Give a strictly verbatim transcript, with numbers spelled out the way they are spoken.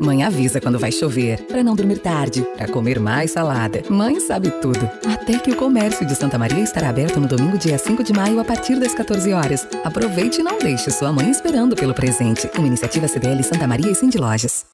Mãe avisa quando vai chover, para não dormir tarde, para comer mais salada. Mãe sabe tudo. Até que o comércio de Santa Maria estará aberto no domingo, dia cinco de maio, a partir das quatorze horas. Aproveite e não deixe sua mãe esperando pelo presente. Uma iniciativa C D L Santa Maria e Sindilojas.